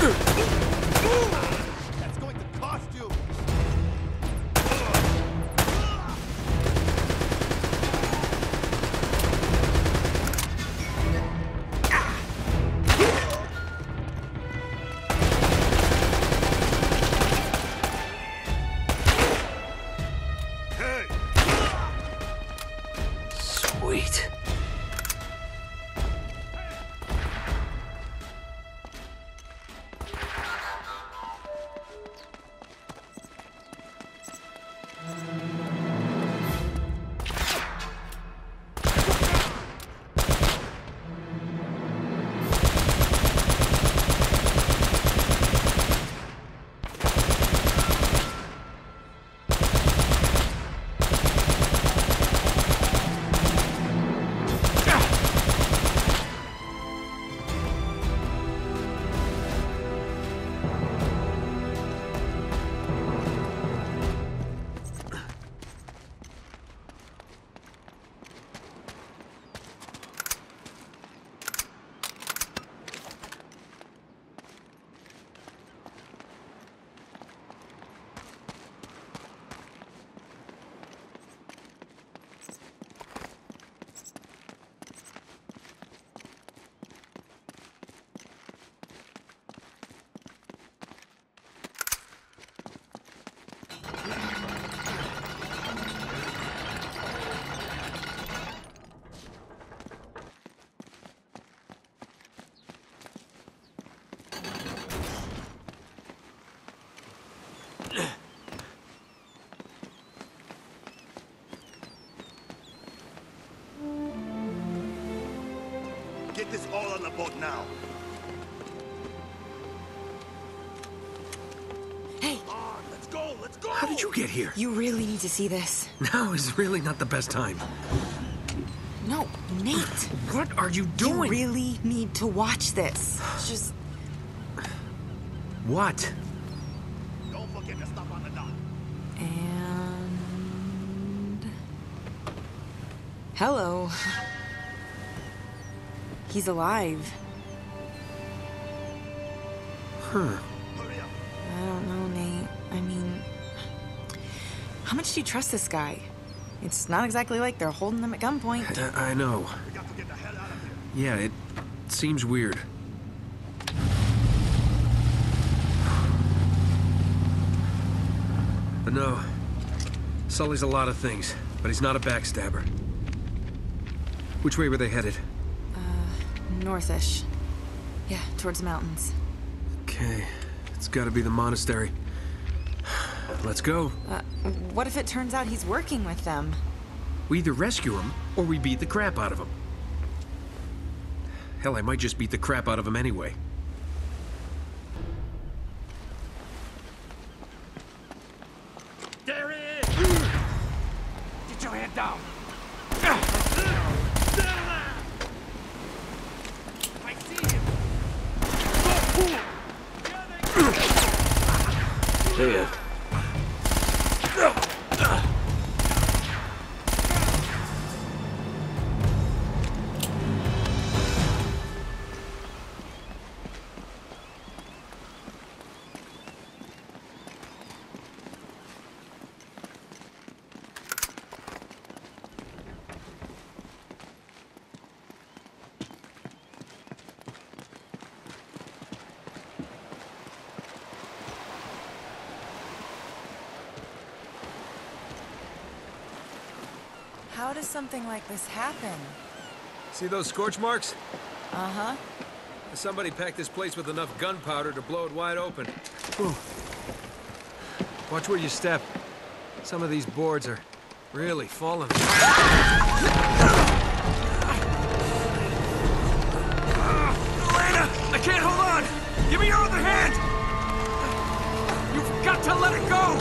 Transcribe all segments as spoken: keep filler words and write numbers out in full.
That's going to cost you. Hey. Sweet. Get this all on the boat now. Hey! On, let's go, let's go! How did you get here? You really need to see this. Now is really not the best time. No, Nate! What are you doing? You really need to watch this. Just... What? Don't forget to stop on the dock. And... Hello. He's alive. Huh. I don't know, Nate. I mean... How much do you trust this guy? It's not exactly like they're holding him at gunpoint. I, I know. We got to get the hell out of here. Yeah, it seems weird. But no. Sully's a lot of things, but he's not a backstabber. Which way were they headed? Northish. Yeah, towards the mountains. Okay, it's gotta be the monastery. Let's go. Uh, what if it turns out he's working with them? We either rescue him, or we beat the crap out of him. Hell, I might just beat the crap out of him anyway. There he is! Get your hand down! Yeah. How does something like this happen? See those scorch marks? Uh-huh. Somebody packed this place with enough gunpowder to blow it wide open. Ooh. Watch where you step. Some of these boards are really falling. Elena! I can't hold on! Give me your other hand! You've got to let it go!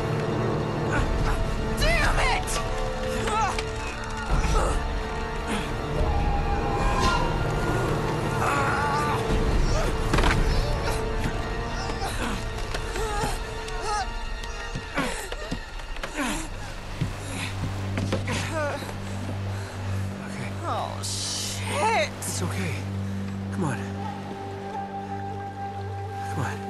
It's okay. Come on. Come on.